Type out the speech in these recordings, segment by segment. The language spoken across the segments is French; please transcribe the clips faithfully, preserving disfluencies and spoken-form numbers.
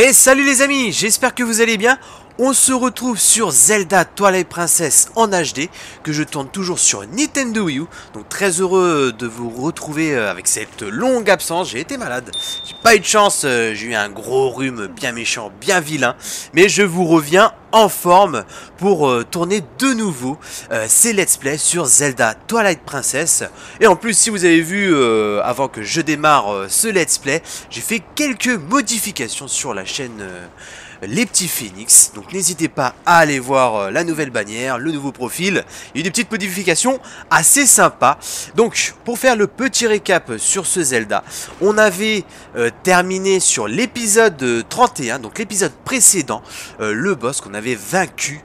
Et salut les amis, j'espère que vous allez bien. On se retrouve sur Zelda Twilight Princess en H D, que je tourne toujours sur Nintendo Wii U. Donc très heureux de vous retrouver avec cette longue absence. J'ai été malade, j'ai pas eu de chance, j'ai eu un gros rhume bien méchant, bien vilain. Mais je vous reviens en forme pour euh, tourner de nouveau euh, ces Let's Play sur Zelda Twilight Princess. Et en plus, si vous avez vu euh, avant que je démarre euh, ce Let's Play, j'ai fait quelques modifications sur la chaîne euh, Les Petits Phenix. Donc n'hésitez pas à aller voir euh, la nouvelle bannière, le nouveau profil. Il y a eu des petites modifications assez sympas. Donc pour faire le petit récap sur ce Zelda, on avait euh, terminé sur l'épisode trente et un, donc l'épisode précédent, euh, le boss qu'on a avait vaincu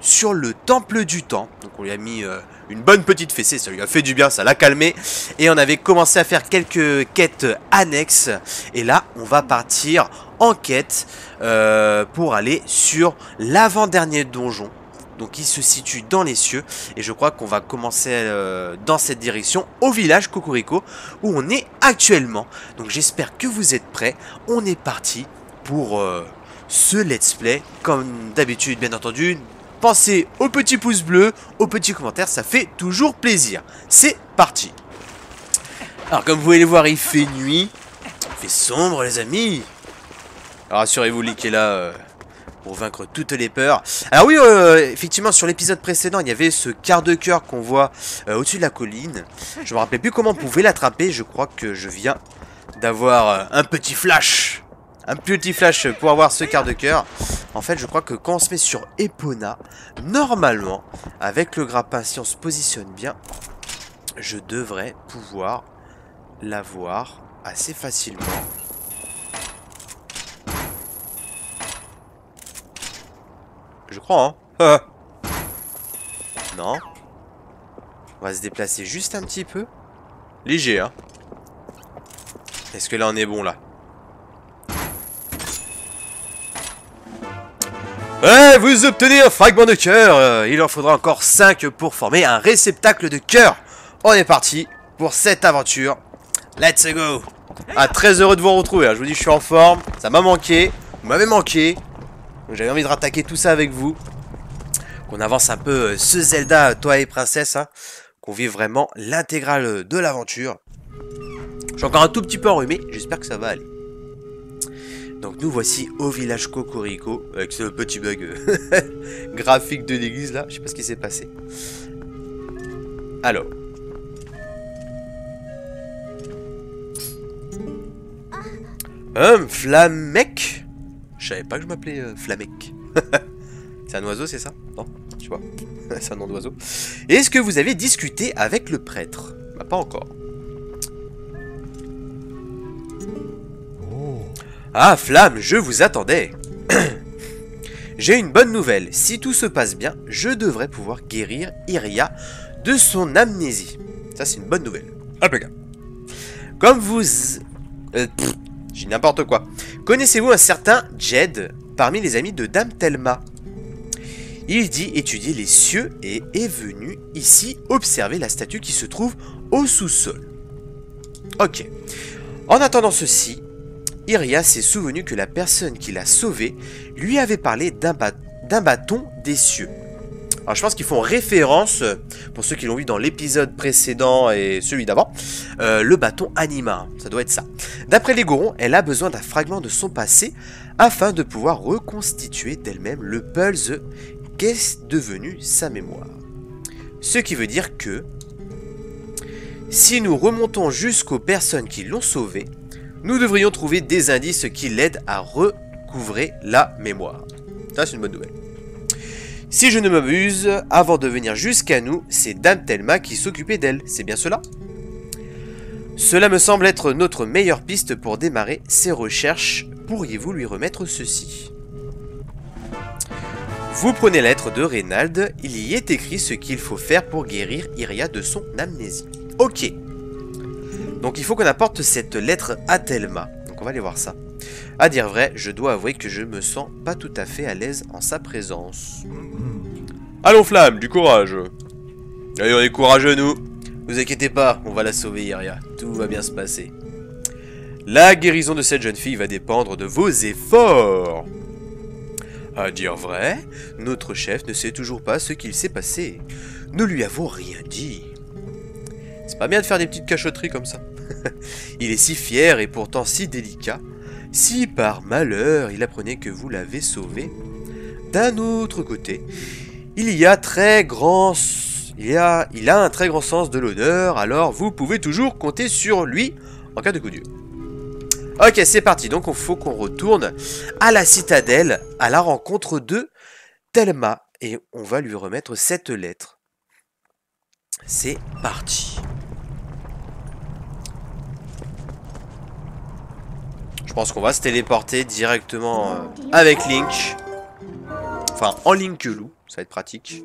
sur le temple du temps. Donc on lui a mis euh, une bonne petite fessée, ça lui a fait du bien, ça l'a calmé. Et on avait commencé à faire quelques quêtes annexes. Et là, on va partir en quête euh, pour aller sur l'avant-dernier donjon. Donc il se situe dans les cieux. Et je crois qu'on va commencer euh, dans cette direction, au village Cocorico, où on est actuellement. Donc j'espère que vous êtes prêts. On est parti pour... Euh, ce let's play, comme d'habitude bien entendu, pensez au petit pouce bleu, au petit commentaire, ça fait toujours plaisir. C'est parti. Alors comme vous pouvez le voir, il fait nuit, il fait sombre les amis. Rassurez-vous, Link est là euh, pour vaincre toutes les peurs. Alors oui, euh, effectivement sur l'épisode précédent, il y avait ce quart de cœur qu'on voit euh, au-dessus de la colline. Je me rappelais plus comment on pouvait l'attraper, je crois que je viens d'avoir euh, un petit flash. Un petit flash pour avoir ce quart de cœur. En fait, je crois que quand on se met sur Epona, normalement, avec le grappin, si on se positionne bien, je devrais pouvoir l'avoir assez facilement. Je crois, hein. Non. On va se déplacer juste un petit peu. Léger, hein. Est-ce que là, on est bon, là? Ouais, vous obtenez un fragment de cœur. Il en faudra encore cinq pour former un réceptacle de cœur. On est parti pour cette aventure. Let's go. Ah, très heureux de vous retrouver. Je vous dis, je suis en forme. Ça m'a manqué. Vous m'avez manqué. J'avais envie de rattaquer tout ça avec vous. Qu'on avance un peu ce Zelda, toi et princesse. Hein, qu'on vive vraiment l'intégrale de l'aventure. Je suis encore un tout petit peu enrhumé. J'espère que ça va aller. Donc nous voici au village Cocorico, avec ce petit bug graphique de l'église là, je sais pas ce qui s'est passé. Alors. Hum, Flamec. Je savais pas que je m'appelais euh, Flamec. C'est un oiseau, c'est ça? Non, tu vois, c'est un nom d'oiseau. Est-ce que vous avez discuté avec le prêtre? Bah pas encore. Ah, Flamme, je vous attendais. J'ai une bonne nouvelle. Si tout se passe bien, je devrais pouvoir guérir Iria de son amnésie. Ça, c'est une bonne nouvelle. Impeccable. Comme vous... Euh, j'ai n'importe quoi. Connaissez-vous un certain Jed parmi les amis de Dame Thelma? Il dit étudier les cieux et est venu ici observer la statue qui se trouve au sous-sol. Ok. En attendant ceci... Iria s'est souvenu que la personne qui l'a sauvée lui avait parlé d'un ba bâton des cieux. Alors je pense qu'ils font référence, pour ceux qui l'ont vu dans l'épisode précédent et celui d'avant, euh, le bâton anima, ça doit être ça. D'après les Gorons, elle a besoin d'un fragment de son passé afin de pouvoir reconstituer d'elle-même le puzzle qu'est devenu sa mémoire. Ce qui veut dire que, si nous remontons jusqu'aux personnes qui l'ont sauvée, nous devrions trouver des indices qui l'aident à recouvrer la mémoire. Ça, c'est une bonne nouvelle. Si je ne m'abuse, avant de venir jusqu'à nous, c'est Dame Thelma qui s'occupait d'elle. C'est bien cela? Cela me semble être notre meilleure piste pour démarrer ces recherches. Pourriez-vous lui remettre ceci? Vous prenez la lettre de Reynald. Il y est écrit ce qu'il faut faire pour guérir Iria de son amnésie. Ok. Donc il faut qu'on apporte cette lettre à Thelma. Donc on va aller voir ça. À dire vrai, je dois avouer que je me sens pas tout à fait à l'aise en sa présence. Allons Flamme, du courage. Allez, on est courageux nous. Vous inquiétez pas, on va la sauver Iria. Tout va bien se passer. La guérison de cette jeune fille va dépendre de vos efforts. À dire vrai, notre chef ne sait toujours pas ce qu'il s'est passé. Nous lui avons rien dit. C'est pas bien de faire des petites cachotteries comme ça. Il est si fier et pourtant si délicat. Si par malheur il apprenait que vous l'avez sauvé. D'un autre côté, il y a très grand... Il, y a... il a un très grand sens de l'honneur, alors vous pouvez toujours compter sur lui en cas de coup dur. Ok, c'est parti, donc il faut qu'on retourne à la citadelle, à la rencontre de Thelma. Et on va lui remettre cette lettre. C'est parti. Je pense qu'on va se téléporter directement euh, avec Link. Enfin, en Link Loup, ça va être pratique.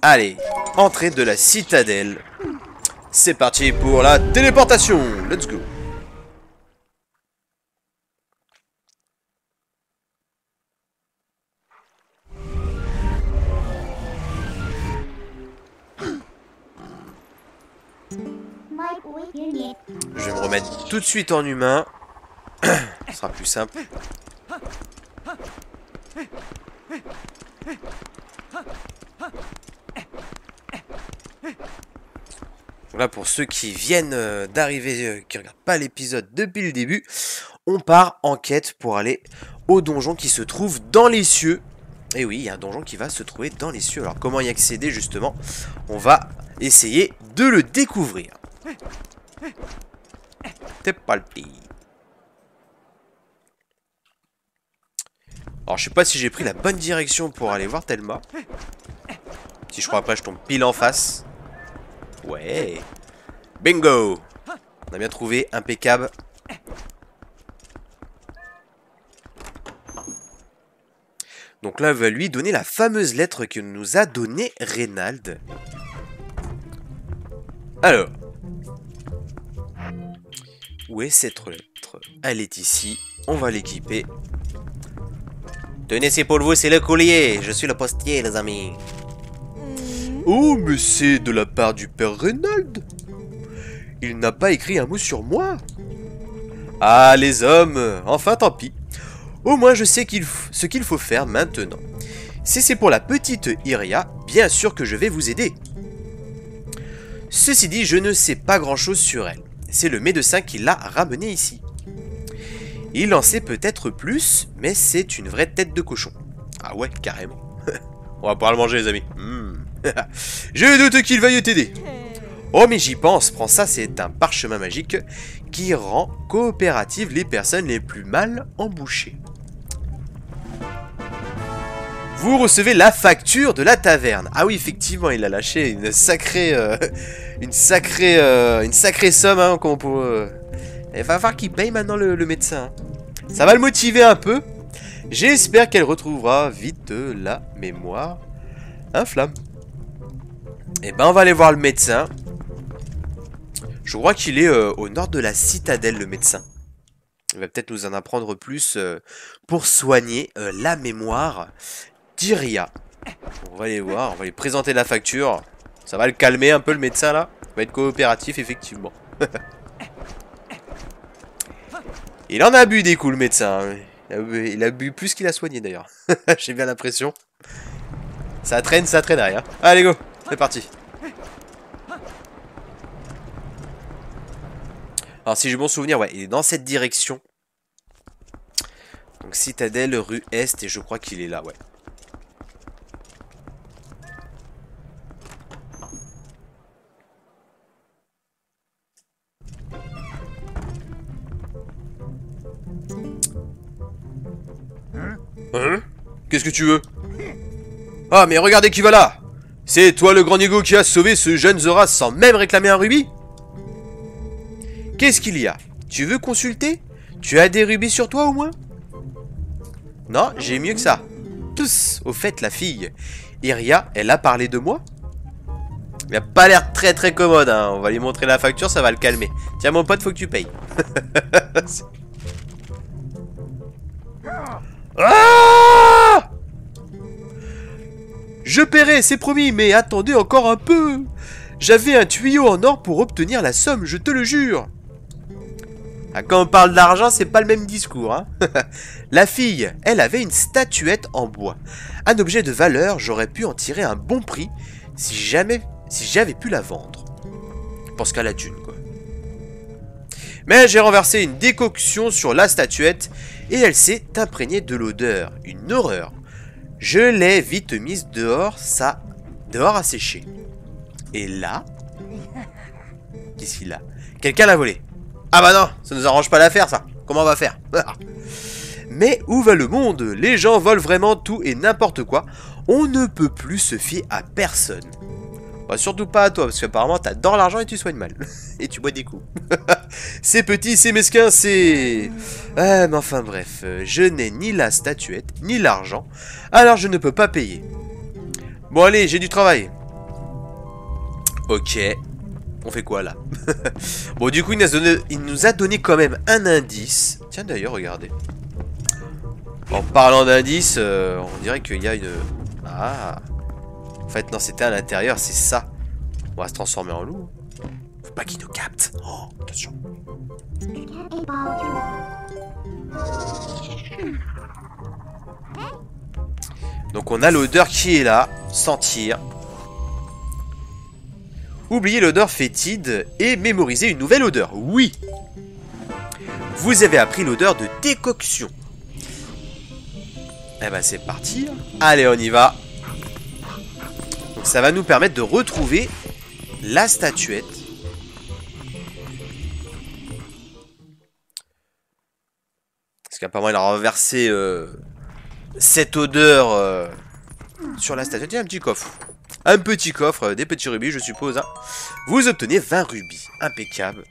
Allez, entrée de la citadelle. C'est parti pour la téléportation. Let's go. Je vais me remettre tout de suite en humain. Ce sera plus simple. Là, pour ceux qui viennent d'arriver, qui ne regardent pas l'épisode depuis le début, on part en quête pour aller au donjon qui se trouve dans les cieux. Et oui, il y a un donjon qui va se trouver dans les cieux. Alors comment y accéder justement? On va essayer de le découvrir. T'es pas le pays. Alors je sais pas si j'ai pris la bonne direction pour aller voir Thelma. Si je crois après je tombe pile en face. Ouais. Bingo. On a bien trouvé, impeccable. Donc là on va lui donner la fameuse lettre que nous a donnée Reynald. Alors, où est cette lettre? Elle est ici, on va l'équiper. Tenez, c'est pour vous, c'est le collier. Je suis le postier, les amis. Oh, mais c'est de la part du père Reynald. Il n'a pas écrit un mot sur moi. Ah, les hommes. Enfin, tant pis. Au moins, je sais qu'il f... ce qu'il faut faire maintenant. Si c'est pour la petite Iria, bien sûr que je vais vous aider. Ceci dit, je ne sais pas grand-chose sur elle. C'est le médecin qui l'a ramenée ici. Il en sait peut-être plus, mais c'est une vraie tête de cochon. Ah ouais, carrément. On va pouvoir le manger, les amis. Mmh. Je doute qu'il veuille t'aider. Oh, mais j'y pense. Prends ça, c'est un parchemin magique qui rend coopératives les personnes les plus mal embouchées. Vous recevez la facture de la taverne. Ah oui, effectivement, il a lâché une sacrée... Euh, une sacrée... Euh, une sacrée somme, hein, qu'on peut... Euh... Il va falloir qu'il paye maintenant le, le médecin. Ça va le motiver un peu. J'espère qu'elle retrouvera vite de la mémoire inflamme. Et ben on va aller voir le médecin. Je crois qu'il est euh, au nord de la citadelle, le médecin. Il va peut-être nous en apprendre plus euh, pour soigner euh, la mémoire d'Iria. On va aller voir, on va lui présenter la facture. Ça va le calmer un peu, le médecin là. Il va être coopératif, effectivement. Il en a bu des coups, le médecin. Il a bu, il a bu plus qu'il a soigné d'ailleurs. J'ai bien l'impression. Ça traîne, ça traîne derrière. Allez go, c'est parti. Alors si j'ai bon souvenir, ouais, il est dans cette direction. Donc citadelle, rue Est, et je crois qu'il est là, ouais. Hein? Qu'est-ce que tu veux? Ah, mais regardez qui va là! C'est toi le grand Nigo qui a sauvé ce jeune Zora sans même réclamer un rubis? Qu'est-ce qu'il y a? Tu veux consulter? Tu as des rubis sur toi au moins? Non, j'ai mieux que ça. Tous, au fait, la fille. Iria, elle a parlé de moi? Il a pas l'air très très commode, hein. On va lui montrer la facture, ça va le calmer. Tiens, mon pote, faut que tu payes. Ah! Je paierai, c'est promis, mais attendez encore un peu. J'avais un tuyau en or pour obtenir la somme, je te le jure. Ah, quand on parle d'argent, c'est pas le même discours, hein. La fille, elle avait une statuette en bois. Un objet de valeur, j'aurais pu en tirer un bon prix si jamais, si j'avais pu la vendre. Je pense qu'à la thune, quoi. Mais j'ai renversé une décoction sur la statuette et elle s'est imprégnée de l'odeur. Une horreur. Je l'ai vite mise dehors, ça, dehors à sécher. Et là... Qu'est-ce qu'il a? Quelqu'un l'a volé. Ah bah non, ça nous arrange pas l'affaire, ça. Comment on va faire? Mais où va le monde? Les gens volent vraiment tout et n'importe quoi. On ne peut plus se fier à personne. Bah, surtout pas à toi, parce qu'apparemment t'adores l'argent et tu soignes mal. Et tu bois des coups. C'est petit, c'est mesquin, c'est... Euh, mais enfin bref, je n'ai ni la statuette, ni l'argent. Alors je ne peux pas payer. Bon allez, j'ai du travail. Ok. On fait quoi là? Bon, du coup, il nous, donné, il nous a donné quand même un indice. Tiens, d'ailleurs, regardez. En parlant d'indice, euh, on dirait qu'il y a une... Ah. En fait, non, c'était à l'intérieur, c'est ça. On va se transformer en loup. Faut pas qu'il nous capte. Oh, attention. Donc, on a l'odeur qui est là. Sentir. Oubliez l'odeur fétide et mémorisez une nouvelle odeur. Oui. Vous avez appris l'odeur de décoction. Eh ben c'est parti. Allez, on y va. Donc ça va nous permettre de retrouver la statuette. Parce qu'apparemment il a renversé euh, cette odeur euh, sur la statuette. Il y a un petit coffre. Un petit coffre, des petits rubis je suppose, hein. Vous obtenez vingt rubis, impeccable.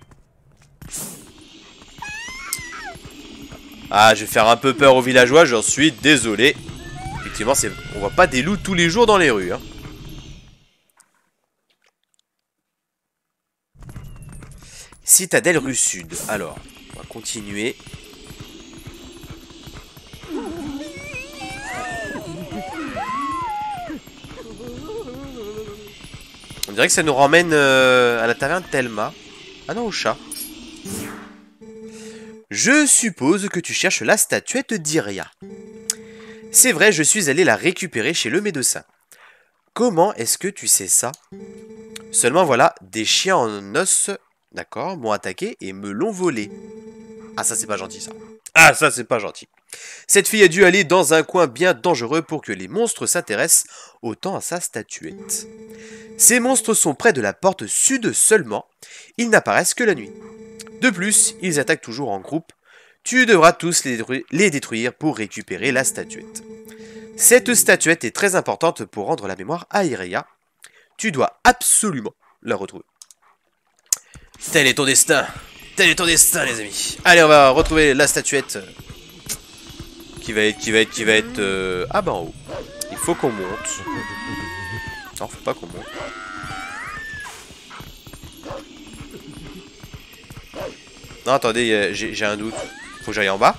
Ah, je vais faire un peu peur aux villageois, j'en suis désolé. Effectivement, on voit pas des loups tous les jours dans les rues, hein. Citadelle rue sud, alors, on va continuer. On dirait que ça nous ramène euh, à la taverne Thelma. Ah non, au chat. Je suppose que tu cherches la statuette d'Iria. C'est vrai, je suis allé la récupérer chez le médecin. Comment est-ce que tu sais ça? Seulement voilà, des chiens en os, d'accord, m'ont attaqué et me l'ont volé. Ah ça c'est pas gentil ça. Ah ça c'est pas gentil. Cette fille a dû aller dans un coin bien dangereux pour que les monstres s'intéressent autant à sa statuette. Ces monstres sont près de la porte sud seulement, ils n'apparaissent que la nuit. De plus, ils attaquent toujours en groupe, tu devras tous les, détru les détruire pour récupérer la statuette. Cette statuette est très importante pour rendre la mémoire à Iria, tu dois absolument la retrouver. Tel est ton destin, tel est ton destin les amis. Allez on va retrouver la statuette... Qui va être, qui va être, qui va être... Euh... Ah bah en haut. Il faut qu'on monte. Non, faut pas qu'on monte. Non, attendez, j'ai un doute. Faut que j'aille en bas.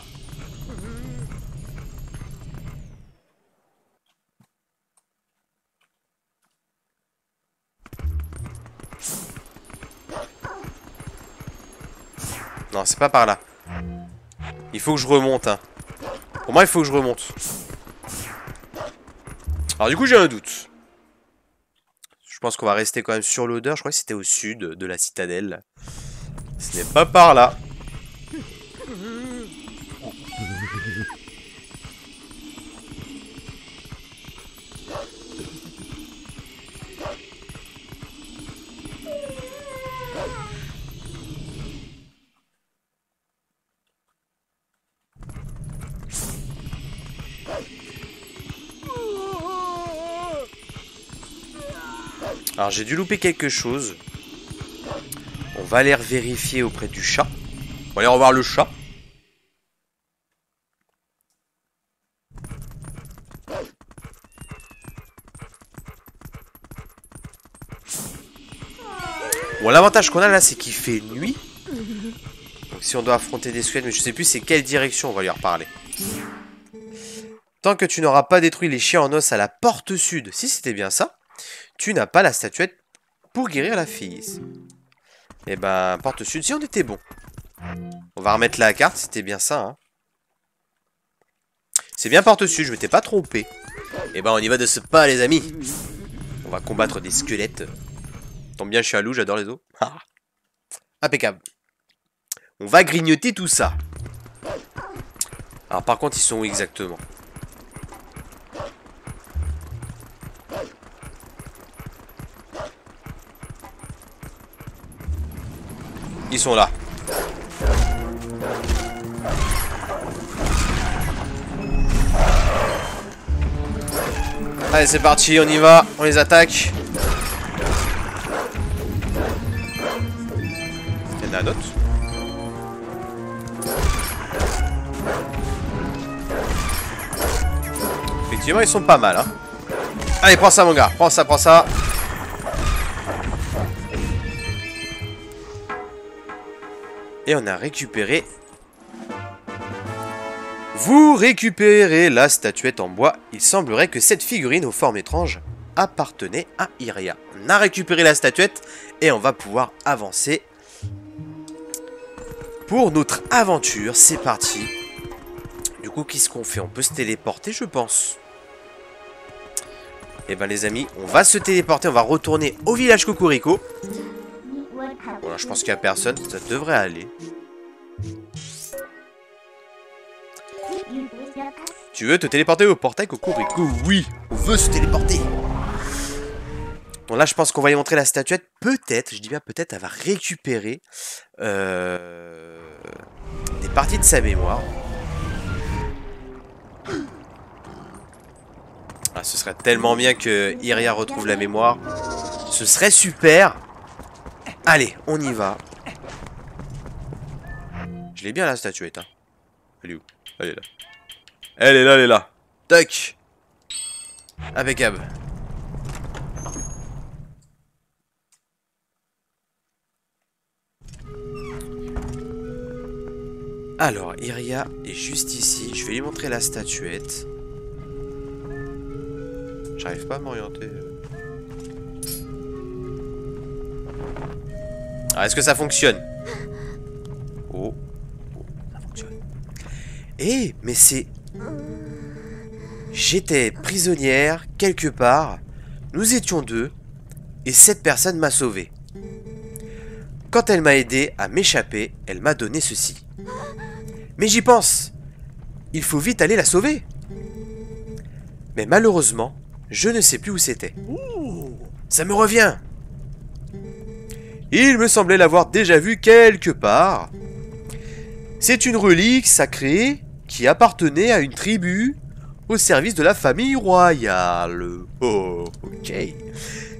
Non, c'est pas par là. Il faut que je remonte, hein. Pour moi, il faut que je remonte. Alors du coup, j'ai un doute. Je pense qu'on va rester quand même sur l'odeur. Je crois que c'était au sud de la citadelle. Ce n'est pas par là. Alors j'ai dû louper quelque chose. On va aller vérifier auprès du chat. On va aller revoir le chat. Bon, l'avantage qu'on a là, c'est qu'il fait nuit. Donc si on doit affronter des squelettes, mais je sais plus c'est quelle direction, on va lui reparler. Tant que tu n'auras pas détruit les chiens en os à la porte sud, si c'était bien ça, tu n'as pas la statuette pour guérir la fille. Et ben, par-dessus, si on était bon. On va remettre la carte, c'était bien ça. Hein. C'est bien par-dessus, je m'étais pas trompé. Et ben, on y va de ce pas, les amis. On va combattre des squelettes. Tant bien, je suis un loup, j'adore les os. Impeccable. On va grignoter tout ça. Alors, par contre, ils sont où exactement? Ils sont là. Allez, c'est parti, on y va, on les attaque. Il y en a un autre. Effectivement, ils sont pas mal, hein. Allez, prends ça, mon gars, prends ça, prends ça. Et on a récupéré. Vous récupérez la statuette en bois. Il semblerait que cette figurine aux formes étranges appartenait à Iria. On a récupéré la statuette et on va pouvoir avancer pour notre aventure. C'est parti. Du coup, qu'est-ce qu'on fait? On peut se téléporter, je pense. Et ben les amis, on va se téléporter. On va retourner au village Cocorico. Voilà, je pense qu'il n'y a personne, ça devrait aller. Tu veux te téléporter au portail Cocorico? Oui, on veut se téléporter. Bon là je pense qu'on va y montrer la statuette. Peut-être, je dis bien peut-être, elle va récupérer euh, des parties de sa mémoire. Ah, ce serait tellement bien que Iria retrouve la mémoire. Ce serait super. Allez, on y va. Je l'ai bien la statuette. Hein. Elle est où? Elle est là. Elle est là, elle est là. Tac. Impeccable. Alors, Iria est juste ici. Je vais lui montrer la statuette. J'arrive pas à m'orienter. Ah, est-ce que ça fonctionne? Oh. Oh, ça fonctionne. Eh, hey, mais c'est... J'étais prisonnière, quelque part. Nous étions deux. Et cette personne m'a sauvé. Quand elle m'a aidé à m'échapper, elle m'a donné ceci. Mais j'y pense. Il faut vite aller la sauver. Mais malheureusement, je ne sais plus où c'était. Ça me revient. Il me semblait l'avoir déjà vu quelque part. C'est une relique sacrée qui appartenait à une tribu au service de la famille royale. Oh, ok.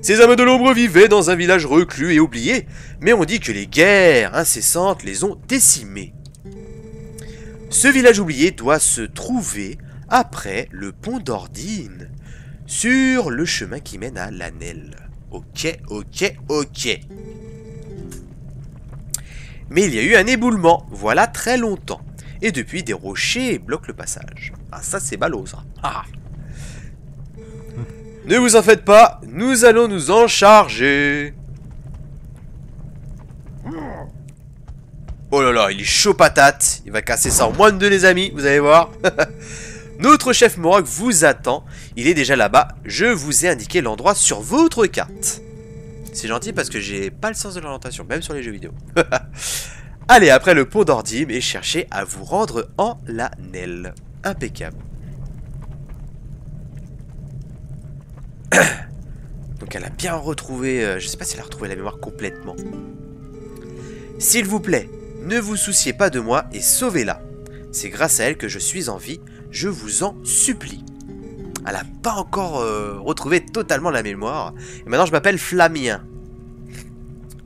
Ces hommes de l'ombre vivaient dans un village reclus et oublié, mais on dit que les guerres incessantes les ont décimés. Ce village oublié doit se trouver après le pont d'Ordine, sur le chemin qui mène à Lanelle. Ok, ok, ok. Mais il y a eu un éboulement, voilà très longtemps. Et depuis, des rochers bloquent le passage. Ah, ça c'est ballot, ça. Ah. Ne vous en faites pas, nous allons nous en charger. Oh là là, il est chaud patate. Il va casser ça en moins de deux, les amis, vous allez voir. Notre chef Moroc vous attend. Il est déjà là-bas. Je vous ai indiqué l'endroit sur votre carte. C'est gentil parce que j'ai pas le sens de l'orientation, même sur les jeux vidéo. Allez, après le pont d'Ordime et cherchez à vous rendre en Lanelle. Impeccable. Donc elle a bien retrouvé, euh, je sais pas si elle a retrouvé la mémoire complètement. S'il vous plaît, ne vous souciez pas de moi et sauvez-la. C'est grâce à elle que je suis en vie, je vous en supplie. Elle n'a pas encore euh, retrouvé totalement la mémoire. Et maintenant je m'appelle Flamien.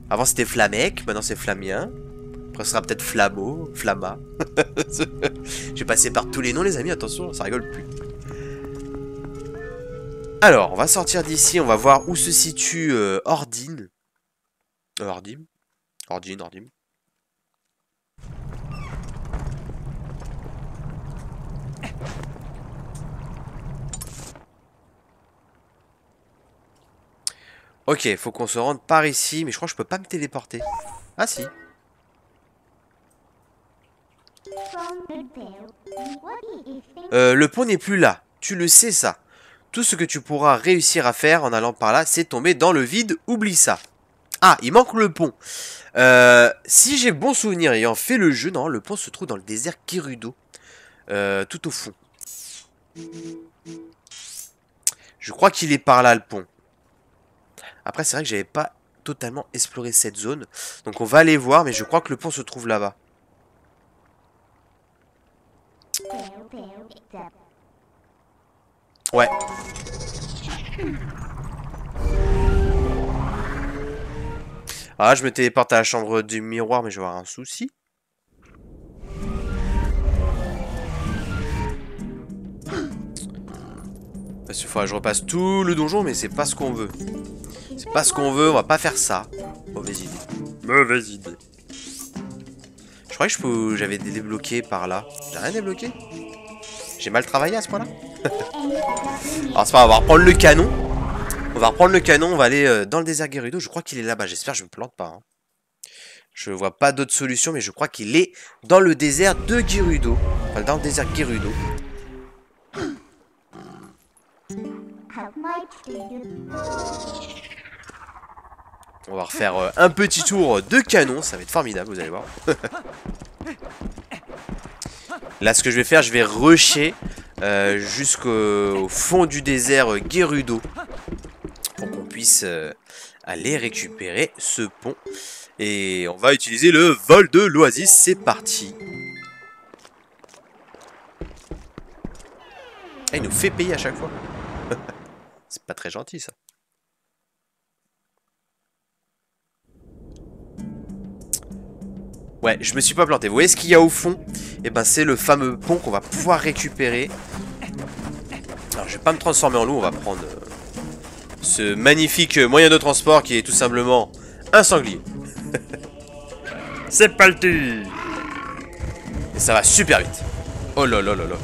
Avant c'était Flamec, maintenant c'est Flamien. Après ce sera peut-être Flammo, Flamma. J'ai passé par tous les noms les amis, attention, ça rigole plus. Alors, on va sortir d'ici, on va voir où se situe euh, Ordine. Euh, Ordine Ordine, Ordine. Ok, faut qu'on se rende par ici, mais je crois que je peux pas me téléporter. Ah si. Euh, le pont n'est plus là. Tu le sais ça. Tout ce que tu pourras réussir à faire en allant par là, c'est tomber dans le vide. Oublie ça. Ah, il manque le pont. Euh, si j'ai bon souvenir, ayant fait le jeu, non, le pont se trouve dans le désert Gerudo, euh, tout au fond. Je crois qu'il est par là, le pont. Après, c'est vrai que j'avais pas totalement exploré cette zone. Donc on va aller voir, mais je crois que le pont se trouve là-bas. Ouais. Ah, je me téléporte à la chambre du miroir, mais je vais avoir un souci. Parce qu'il faudra que je repasse tout le donjon, mais c'est pas ce qu'on veut. C'est pas ce qu'on veut, on va pas faire ça. Mauvaise idée. Mauvaise idée. Je croyais que j'avais débloqué par là. J'ai rien débloqué? J'ai mal travaillé à ce point-là. Alors c'est pas grave, on va reprendre le canon. On va reprendre le canon, on va aller dans le désert Gerudo. Je crois qu'il est là-bas, j'espère que je me plante pas. Hein. Je vois pas d'autre solution, mais je crois qu'il est dans le désert de Gerudo. Enfin, dans le désert Gerudo. On va refaire un petit tour de canon, ça va être formidable, vous allez voir. Là, ce que je vais faire, je vais rusher euh, jusqu'au fond du désert Gerudo. Pour qu'on puisse euh, aller récupérer ce pont. Et on va utiliser le vol de l'oasis, c'est parti. Ah, il nous fait payer à chaque fois. C'est pas très gentil ça. Ouais, je me suis pas planté. Vous voyez ce qu'il y a au fond? Et ben c'est le fameux pont qu'on va pouvoir récupérer. Alors je vais pas me transformer en loup, on va prendre euh, ce magnifique moyen de transport qui est tout simplement un sanglier. C'est parti. Et ça va super vite. Oh là là là là.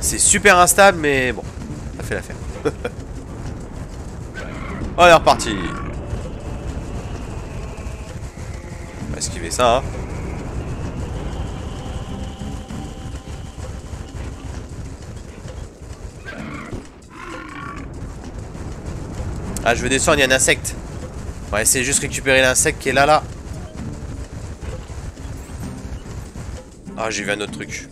C'est super instable, mais bon, ça fait l'affaire. On est reparti. On va esquiver ça, hein. Ah, je veux descendre, il y a un insecte. On va essayer juste récupérer l'insecte qui est là, là. Ah, j'ai vu un autre truc.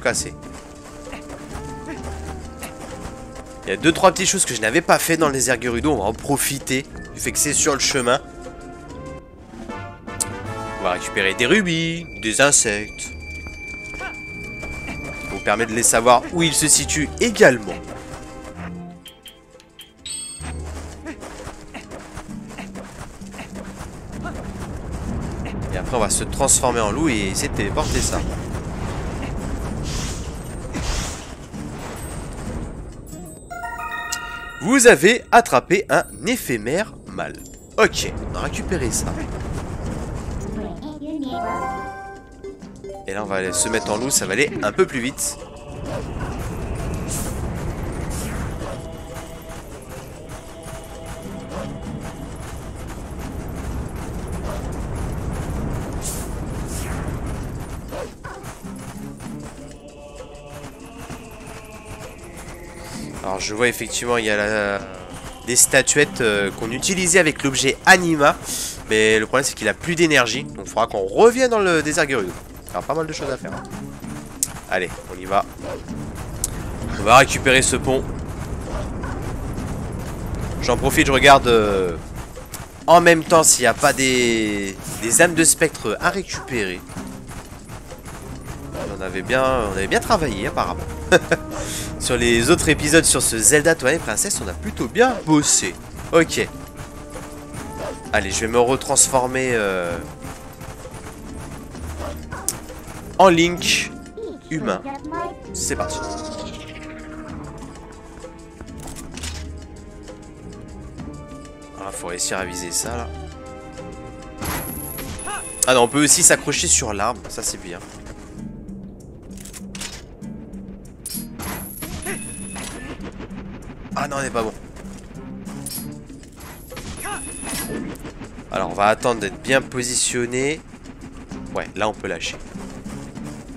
Cassé. Il y a deux trois petites choses que je n'avais pas fait dans le désert Gerudo, on va en profiter du fait que c'est sur le chemin. On va récupérer des rubis, des insectes. Ça vous permet de les savoir où ils se situent également. Et après on va se transformer en loup et essayer de téléporter ça. Vous avez attrapé un éphémère mâle. Ok, on a récupéré ça. Et là, on va aller se mettre en loup, ça va aller un peu plus vite. Alors je vois effectivement il y a la... des statuettes euh, qu'on utilisait avec l'objet Anima. Mais le problème c'est qu'il a plus d'énergie. Donc il faudra qu'on revienne dans le désert Gerudo. Alors pas mal de choses à faire. Allez, on y va. On va récupérer ce pont. J'en profite, je regarde euh, en même temps s'il n'y a pas des... des âmes de spectre à récupérer. On avait bien, on avait bien travaillé apparemment. Sur les autres épisodes sur ce Zelda Twilight Princess, on a plutôt bien bossé. Ok. Allez, je vais me retransformer euh, en Link humain. C'est parti. hein, faut réussir à viser ça là. Ah non, on peut aussi s'accrocher sur l'arbre, ça c'est bien. Ah non, on n'est pas bon. Alors on va attendre d'être bien positionné. Ouais, là on peut lâcher.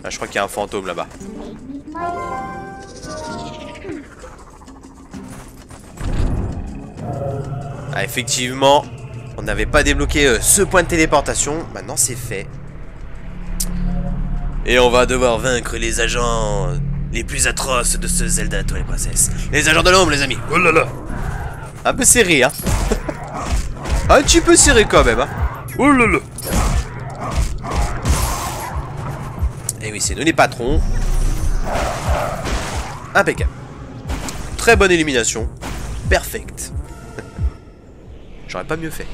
Là, je crois qu'il y a un fantôme là-bas. Ah, effectivement, on n'avait pas débloqué euh, ce point de téléportation. Maintenant c'est fait. Et on va devoir vaincre les agents les plus atroces de ce Zelda Twilight Princess. Les agents de l'ombre, les amis. Oh là là. Un peu serré, hein. Un petit peu serré quand même, hein. Oh là là. Et oui, c'est nous les patrons. Impeccable. Très bonne élimination. Perfect. J'aurais pas mieux fait.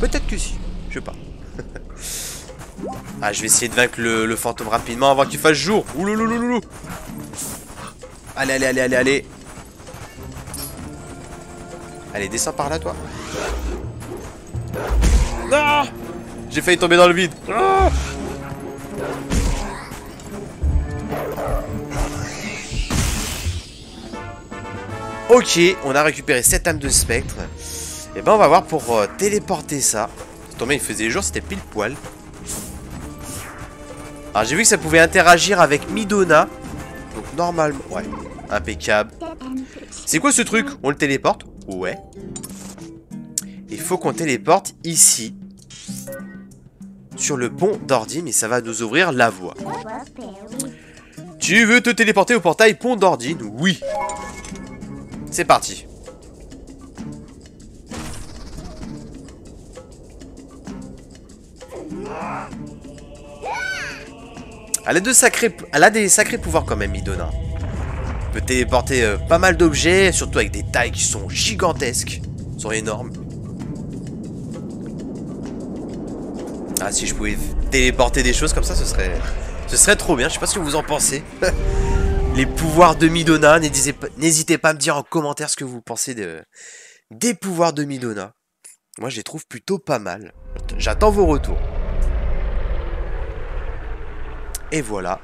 Peut-être que si. Je sais pas. Ah, je vais essayer de vaincre le, le fantôme rapidement avant qu'il fasse jour. Ouloulouloulou. Allez, allez, allez, allez, allez. Allez, descends par là, toi. Ah, j'ai failli tomber dans le vide. Ah, ok, on a récupéré cette âme de spectre. Et ben on va voir pour euh, téléporter ça. Tombé, il faisait jour, c'était pile poil. Alors j'ai vu que ça pouvait interagir avec Midona. Donc normalement, ouais, impeccable. C'est quoi ce truc? On le téléporte? Ouais. Il faut qu'on téléporte ici. Sur le pont d'Ordine, et ça va nous ouvrir la voie. Tu veux te téléporter au portail pont d'Ordine? Oui. C'est parti. Elle a, de sacrés, elle a des sacrés pouvoirs quand même, Midona. Elle peut téléporter euh, pas mal d'objets, surtout avec des tailles qui sont gigantesques, sont énormes. Ah, si je pouvais téléporter des choses comme ça, ce serait, ce serait trop bien. Je sais pas ce que vous en pensez. Les pouvoirs de Midona, n'hésitez pas à me dire en commentaire ce que vous pensez de, des pouvoirs de Midona. Moi, je les trouve plutôt pas mal. J'attends vos retours. Et voilà,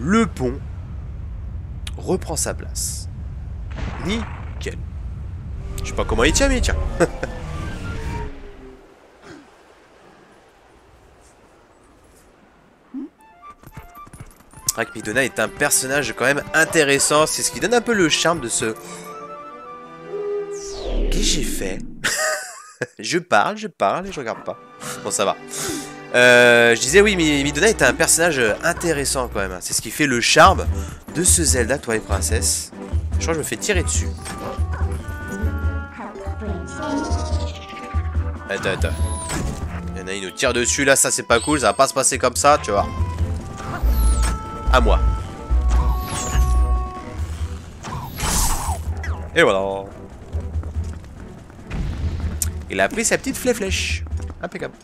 le pont reprend sa place. Nickel. Je sais pas comment il tient, mais il tient. C'est vrai que Midona est un personnage quand même intéressant. C'est ce qui donne un peu le charme de ce... Qu'est-ce que j'ai fait? Je parle, je parle et je regarde pas. Bon, ça va. Euh, je disais oui, Midona est un personnage intéressant quand même. C'est ce qui fait le charme de ce Zelda Twilight Princess. Je crois que je me fais tirer dessus. Attends, attends. Il y en a une nous tire dessus là, ça c'est pas cool. Ça va pas se passer comme ça, tu vois. À moi. Et voilà. Il a pris sa petite flèche. Impeccable.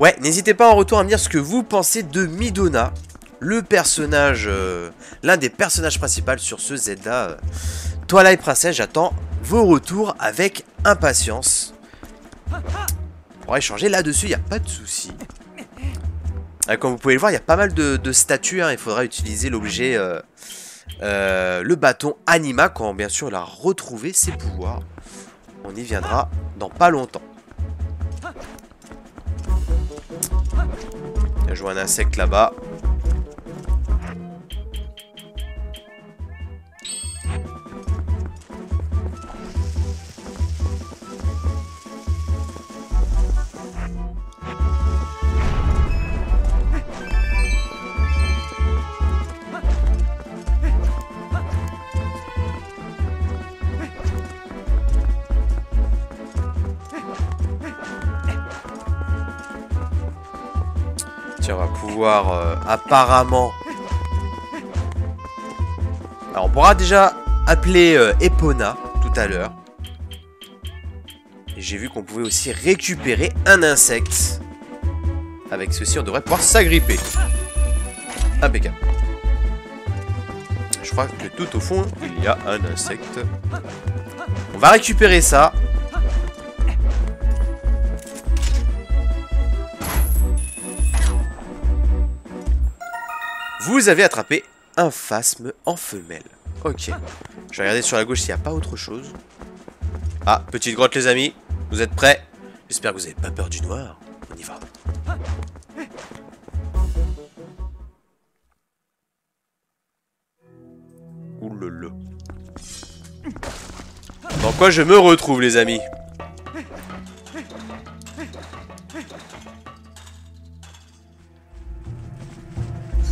Ouais, n'hésitez pas en retour à me dire ce que vous pensez de Midona, le personnage, euh, l'un des personnages principaux sur ce Zelda euh, Twilight Princess. J'attends vos retours avec impatience. On pourra échanger là-dessus, il n'y a pas de souci. Comme vous pouvez le voir, il y a pas mal de, de statues, hein. Il faudra utiliser l'objet, euh, euh, le bâton Anima, quand bien sûr il a retrouvé ses pouvoirs. On y viendra dans pas longtemps. Il a joué un insecte là-bas. On va pouvoir euh, apparemment... Alors on pourra déjà appeler euh, Epona tout à l'heure. Et j'ai vu qu'on pouvait aussi récupérer un insecte. Avec ceci on devrait pouvoir s'agripper. Impeccable. Je crois que tout au fond, il y a un insecte. On va récupérer ça. Vous avez attrapé un phasme en femelle. Ok. Je vais regarder sur la gauche s'il n'y a pas autre chose. Ah, petite grotte les amis. Vous êtes prêts? J'espère que vous n'avez pas peur du noir. On y va. Oulala. Dans quoi je me retrouve les amis?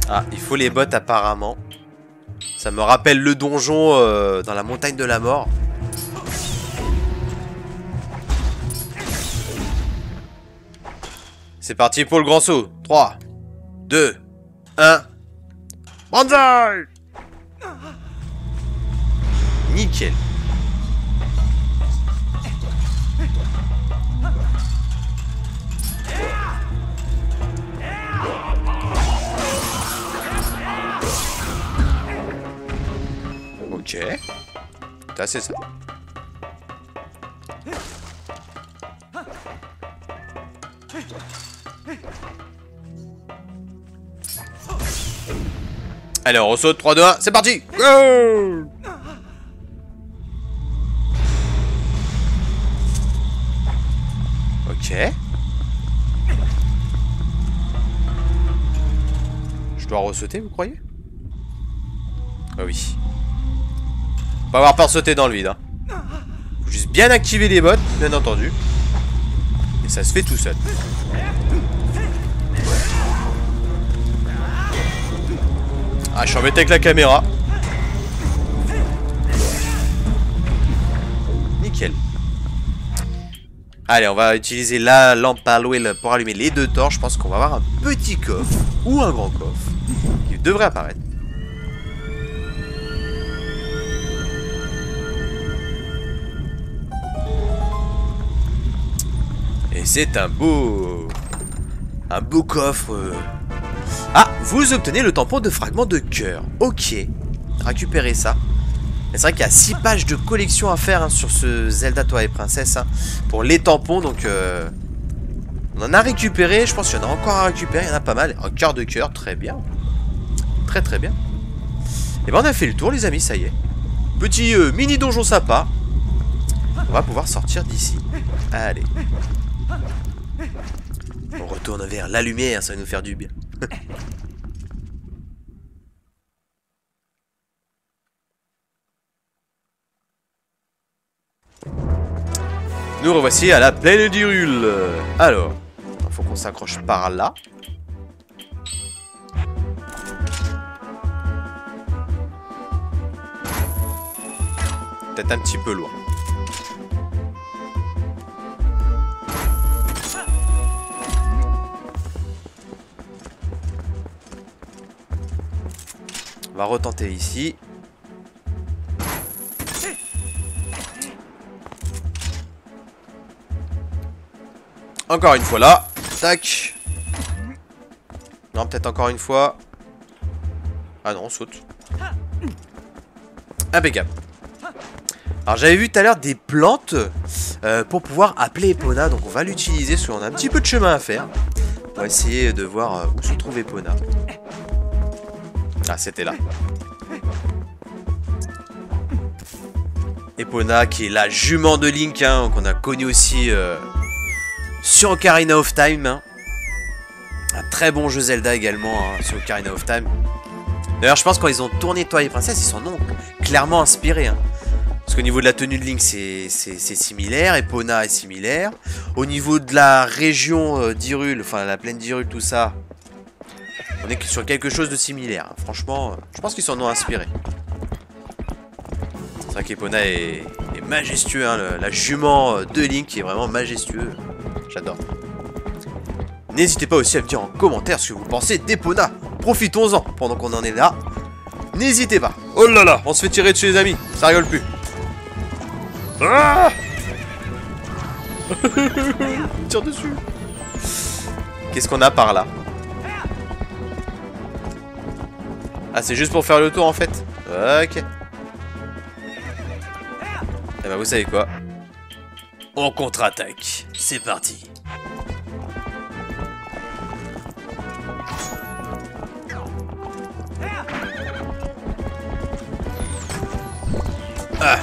Ah, il faut les bottes apparemment. Ça me rappelle le donjon euh, dans la montagne de la mort. C'est parti pour le grand saut. trois, deux, un. Banzai! Nickel. Ok, c'est ça. Alors on saute, trois, deux, un, c'est parti. Go. Ok. Je dois ressauter, vous croyez? Ah oui. Pas avoir peur de sauter dans le vide. Hein. Faut juste bien activer les bottes, bien entendu. Et ça se fait tout seul. Ah, je suis embêté avec la caméra. Nickel. Allez, on va utiliser la lampe à l'huile pour allumer les deux torches. Je pense qu'on va avoir un petit coffre ou un grand coffre qui devrait apparaître. Et c'est un beau... Un beau coffre. Ah, vous obtenez le tampon de fragments de cœur. Ok, récupérez ça. C'est vrai qu'il y a six pages de collection à faire hein, sur ce Zelda Twilight Princess hein, pour les tampons. Donc euh... on en a récupéré. Je pense qu'il y en a encore à récupérer. Il y en a pas mal. Un cœur de cœur, très bien. Très très bien. Et ben on a fait le tour les amis, ça y est. Petit euh, mini donjon sympa. On va pouvoir sortir d'ici. Allez. On retourne vers la lumière, ça va nous faire du bien. Nous revoici à la plaine d'Hyrule. Alors, il faut qu'on s'accroche par là. Peut-être un petit peu loin. On va retenter ici. Encore une fois là. Tac. Non, peut-être encore une fois. Ah non, on saute. Impeccable. Alors j'avais vu tout à l'heure des plantes euh, pour pouvoir appeler Epona. Donc on va l'utiliser parce qu'on a un petit peu de chemin à faire. On va essayer de voir où se trouve Epona. Ah, c'était là. Epona qui est la jument de Link, hein, qu'on a connu aussi euh, sur Ocarina of Time. Hein. Un très bon jeu Zelda également hein, sur Ocarina of Time. D'ailleurs, je pense que quand ils ont tourné Twilight Princess, ils s'en ont clairement inspiré. Hein. Parce qu'au niveau de la tenue de Link, c'est similaire. Epona est similaire. Au niveau de la région euh, d'Hyrule, enfin la plaine d'Hyrule, tout ça. On est sur quelque chose de similaire. Franchement, je pense qu'ils s'en ont inspiré. C'est vrai qu'Epona est, est majestueux. Hein, le, la jument de Link est vraiment majestueux. J'adore. N'hésitez pas aussi à me dire en commentaire ce que vous pensez d'Epona. Profitons-en pendant qu'on en est là. N'hésitez pas. Oh là là, on se fait tirer dessus les amis. Ça rigole plus. Ah on tire dessus. Qu'est-ce qu'on a par là? Ah, c'est juste pour faire le tour en fait. Ok. Eh bah, vous savez quoi? On contre-attaque. C'est parti. Ah,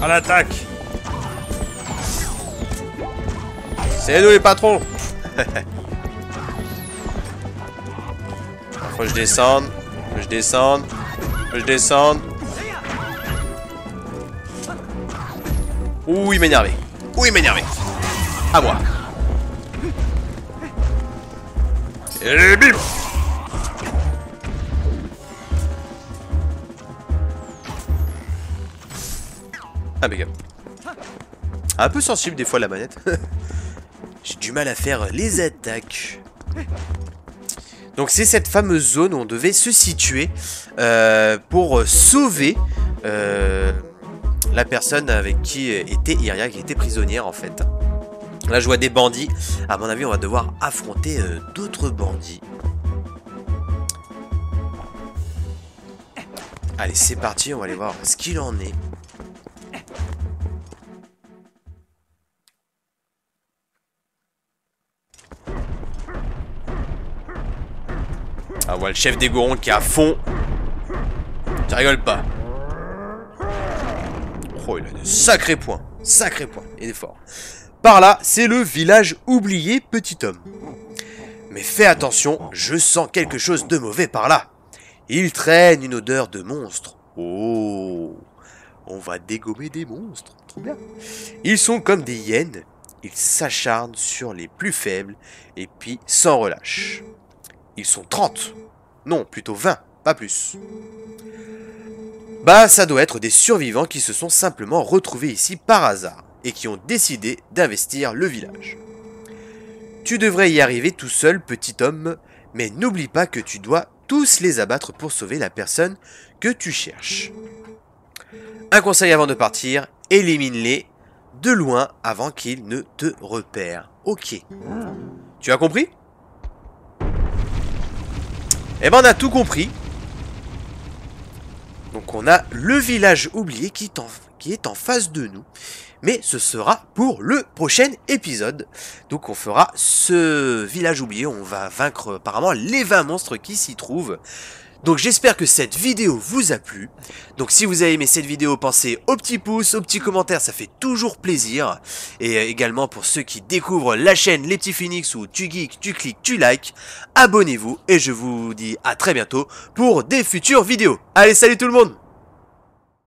à l'attaque. C'est nous les patrons. Faut que je descende, faut que je descende, faut que je descende. Ouh, il m'a énervé. Ouh, il m'a énervé. À moi. Et bim. Impeccable. Un peu sensible des fois la manette. J'ai du mal à faire les attaques. Donc c'est cette fameuse zone où on devait se situer euh, pour sauver euh, la personne avec qui était Iria, qui était prisonnière en fait. Là je vois des bandits. À mon avis on va devoir affronter euh, d'autres bandits. Allez c'est parti, on va aller voir ce qu'il en est. Ah ouais, le chef des Gorons qui est à fond. Tu rigoles pas. Oh, il a des sacrés points. Sacrés points. Il est fort. Par là, c'est le village oublié, petit homme. Mais fais attention, je sens quelque chose de mauvais par là. Il traîne une odeur de monstre. Oh, on va dégommer des monstres. Trop bien. Ils sont comme des hyènes. Ils s'acharnent sur les plus faibles et puis sans relâche. Ils sont trente. Non, plutôt vingt, pas plus. Bah, ça doit être des survivants qui se sont simplement retrouvés ici par hasard et qui ont décidé d'investir le village. Tu devrais y arriver tout seul, petit homme, mais n'oublie pas que tu dois tous les abattre pour sauver la personne que tu cherches. Un conseil avant de partir, élimine-les de loin avant qu'ils ne te repèrent. Ok. Tu as compris ? Et eh ben on a tout compris. Donc on a le village oublié qui est, en, qui est en face de nous. Mais ce sera pour le prochain épisode. Donc on fera ce village oublié. On va vaincre apparemment les vingt monstres qui s'y trouvent. Donc j'espère que cette vidéo vous a plu. Donc si vous avez aimé cette vidéo, pensez au petit pouce, au petit commentaire, ça fait toujours plaisir. Et également pour ceux qui découvrent la chaîne Les Petits Phenix où tu geeks, tu cliques, tu likes, abonnez-vous. Et je vous dis à très bientôt pour des futures vidéos. Allez, salut tout le monde!